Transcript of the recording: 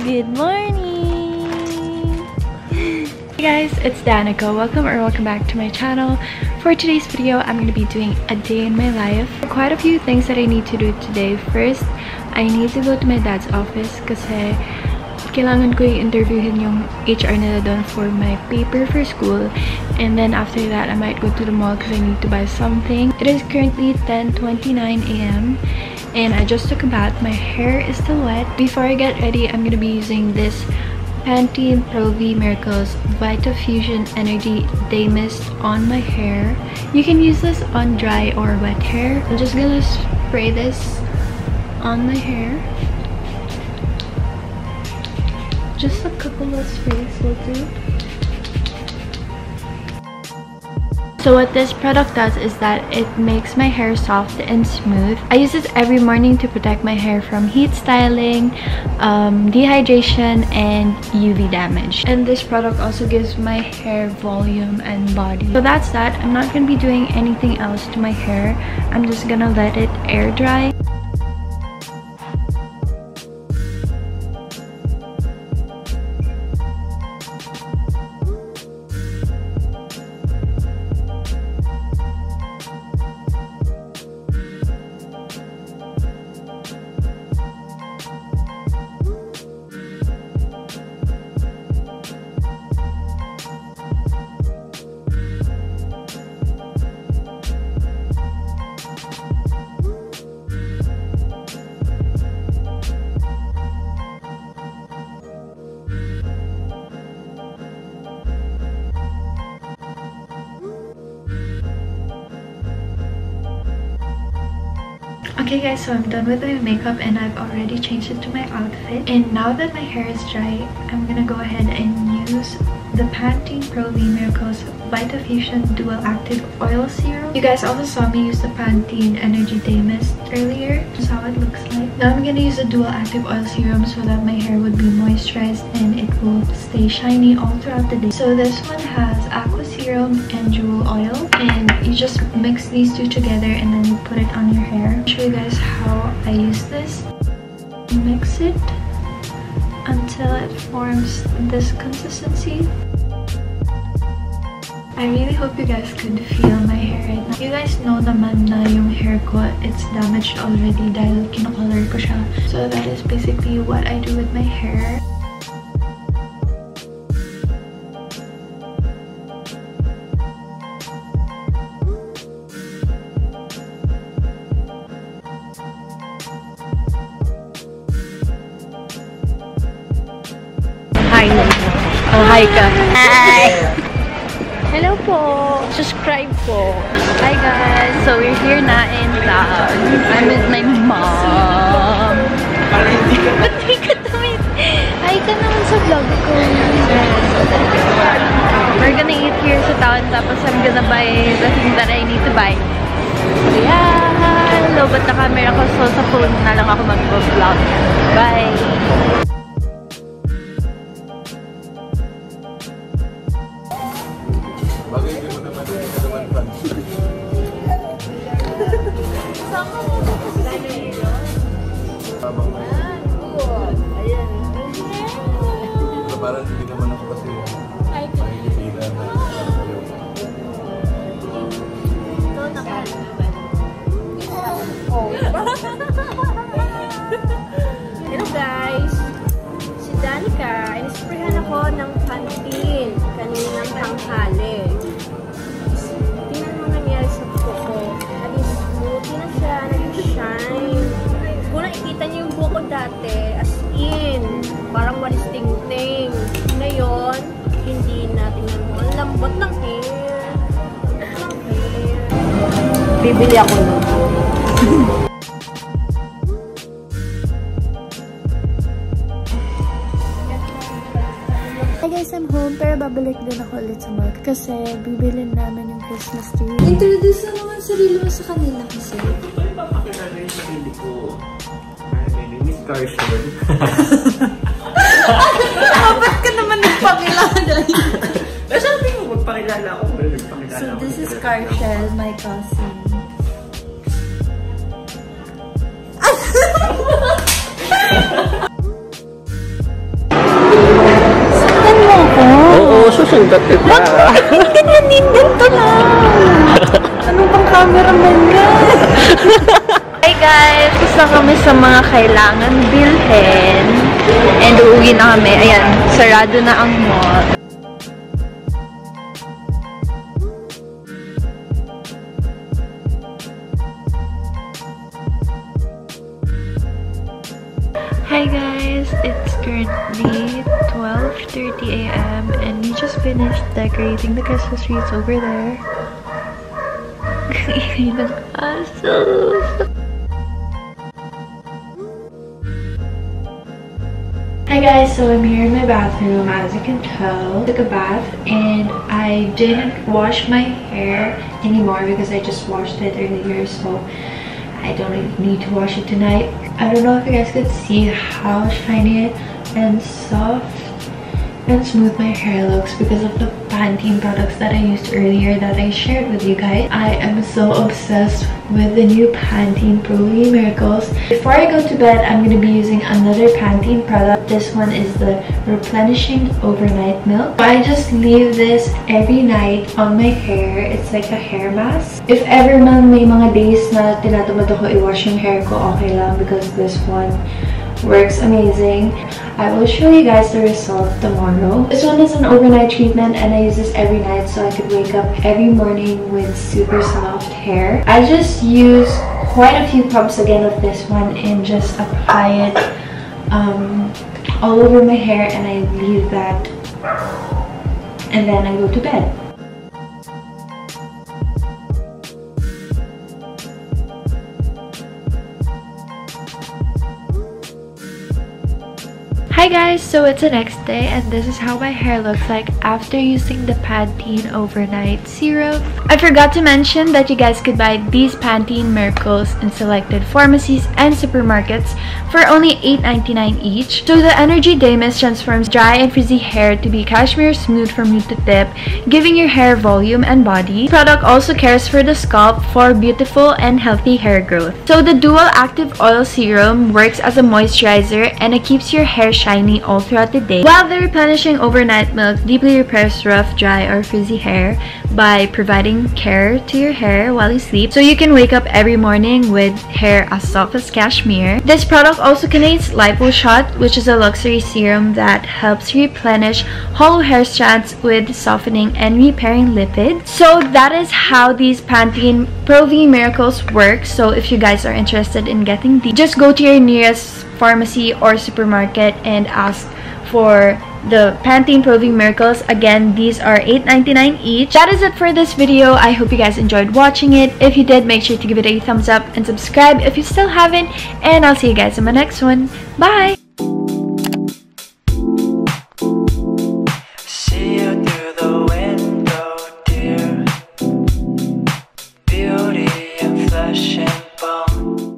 Good morning. Hey guys, it's Danica. Welcome back to my channel. For today's video, I'm going to be doing a day in my life. Quite a few things that I need to do today. First, I need to go to my dad's office kasi kailangan ko i-interviewin yung HR nila doon for my paper for school. And then after that, I might go to the mall because I need to buy something. It is currently 10:29 a.m. and I just took a bath. My hair is still wet. Before I get ready, I'm going to be using this Pantene Pro-V Miracles Vita Fusion Energy Day Mist on my hair. You can use this on dry or wet hair. I'm just going to spray this on my hair. Just a couple of sprays will do. So what this product does is that it makes my hair soft and smooth. I use this every morning to protect my hair from heat styling, dehydration, and UV damage. And this product also gives my hair volume and body. So that's that. I'm not going to be doing anything else to my hair. I'm just going to let it air dry. Okay guys, so I'm done with my makeup and I've already changed it to my outfit. And now that my hair is dry, I'm gonna go ahead and use the Pantene Pro-V Miracles Vita Fusion Dual Active Oil Serum. You guys also saw me use the Pantene Energy Day Mist earlier. This is how it looks like. Now I'm gonna use the Dual Active Oil Serum so that my hair would be moisturized and it will stay shiny all throughout the day. So this one has aqua serum and jewel oil, and you just mix these two together and then you put it on your hair. I'll show you guys how I use this. Mix it until it forms this consistency. I really hope you guys could feel my hair right now. You guys know naman na yung hair ko, it's damaged already dahil kinocolor ko siya. So that is basically what I do with my hair. Oh, hi ka. Hi! Hello po! Subscribe po! Hi guys! So we're here na in town. I'm with my mom. Ba't di ka damit? Hi ka naman sa vlog ko. We're gonna eat here sa town, tapos I'm gonna buy the thing that I need to buy. So yeah! Lobot na camera ko, so sa phone na lang ako mag-vlog. Bye! Parang hindi naman ako kasi mahihipilan na yung ito nakaano ba? Hello guys! Si Danica, inisprehan ako ng Pantene kaninang tanghali. Tingnan mo nangyari sa buko ko. Naging smoothie na siya, naging shine. Kung nakikita niyo yung buko dati, as in, parang walis ting-ting. Ngayon, hindi natin yung lambot ng hair. Bibili ako nun. Hi guys, I'm home. Pero babalik din ako ulit sa mall kasi bibili namin yung Christmas tree. Introduce na naman sarili mo sa kanila kasi. Ito yung papakita na yung sarili ko. Dapat ka naman nagpakilala. Pero sabi mo, magpakilala ako. So this is Carshel, my cousin. Sundot ka ba? Bakit nanindot ka lang? Anong pang cameraman yan? Hi guys! Isa kami sa mga kailangan bilhin. And uuwi na kami. Ayan, sarado na ang mall. Hi guys, it's currently 12:30 AM and we just finished decorating the Christmas trees over there. Even awesome. Hi guys, so I'm here in my bathroom as you can tell. I took a bath and I didn't wash my hair anymore because I just washed it earlier, so I don't need to wash it tonight. I don't know if you guys could see how shiny and soft and smooth my hair looks because of the Pantene products that I used earlier that I shared with you guys. I am so obsessed with the new Pantene Pro-V Miracles. Before I go to bed, I'm going to be using another Pantene product. This one is the Replenishing Overnight Milk. So I just leave this every night on my hair. It's like a hair mask. If ever man may mga days na tinatamad ako i-wash yung hair ko, okay lang because this one works amazing. I will show you guys the result tomorrow. This one is an overnight treatment and I use this every night so I could wake up every morning with super soft hair. I just use quite a few pumps again of this one and just apply it all over my hair and I leave that and then I go to bed. Hi guys, so it's the next day and this is how my hair looks like after using the Pantene Overnight Serum. I forgot to mention that you guys could buy these Pantene Miracles in selected pharmacies and supermarkets for only $8.99 each. So the Energy Day Mist transforms dry and frizzy hair to be cashmere smooth from root to tip, giving your hair volume and body. This product also cares for the scalp for beautiful and healthy hair growth. So the Dual Active Oil Serum works as a moisturizer and it keeps your hair shiny all throughout the day, while the Replenishing Overnight Milk deeply repairs rough, dry, or frizzy hair by providing care to your hair while you sleep so you can wake up every morning with hair as soft as cashmere. This product also contains LipoShot, which is a luxury serum that helps replenish hollow hair strands with softening and repairing lipids. So that is how these Pantene Pro-V Miracles work. So if you guys are interested in getting these, just go to your nearest pharmacy or supermarket and ask for the Pantene Pro-V Miracles. Again, these are $8.99 each. That is it for this video. I hope you guys enjoyed watching it. If you did, make sure to give it a thumbs up and subscribe if you still haven't, and I'll see you guys in my next one. Bye!